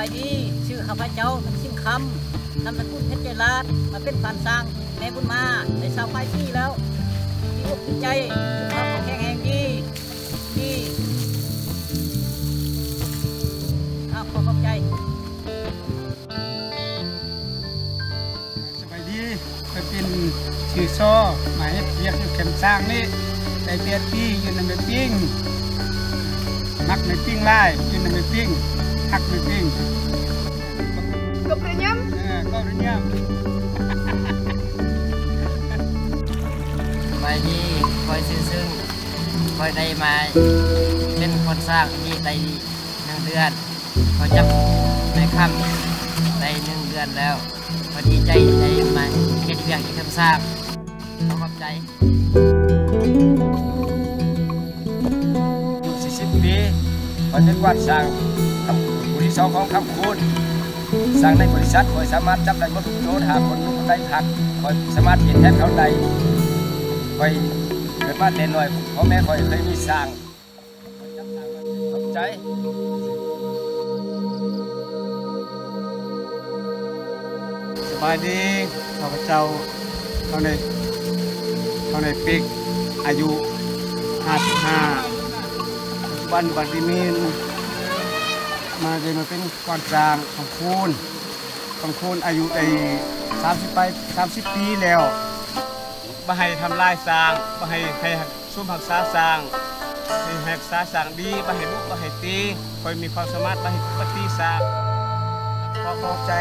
บายดีชื่อข้าพเจ้ามันชิงคำนำสกุลเพชรเจริญมาเป็นปานสร้างในบุญมาในชาวไฟที่แล้วที่อกที่ใจสุขภาพแข็งแรงดีข้าขอขอบใจสบายดีไปเป็นชื่อซ้อหมายเรียกอยู่แคมป์สร้างนี่ไปเปียตี้อยู่ในเมปิ้งมักเมปิ้งไล่อยู่ในเมปิ้งหักเมปิ้งก็เปรี้ยมก็เปรี้ยมไปดีคอยซึ่งคอยได้มาเป็นคนสร้างที่ได้หนึ่งเดือนคอยจับในค่ำได้หนึ่งเดือนแล้วพอดีใจได้มาเก็บเรื่องที่ทำสร้างขอขอบใจ40 ปีคอยเป็นวัดสร้างบริษัทของคำคูณสร้างในบริษัทคอยสามารถจับได้หมดทุกโจทย์หาคนลูกได้ผักคอยสามารถเปลี่ยนแทนเขาได้คอยเกิดมาเด่นหน่อยเพราะแม่คอยเคยมีสร้างขอบใจสบายดีข้าพเจ้าเท่าในปีกอายุ55วันบัดนี้มีมาเดินมาเป็นก่อนกลางของคุณอายุไอ้30ปีแล้วมาให้ทำลายสร้างมาให้ซุ่มหักษาสร้างให้หักษาสร้างดีมาให้ลูกมาให้ตีคอยมีความสามารถมาให้ปฏิสร้างขอขอบใจ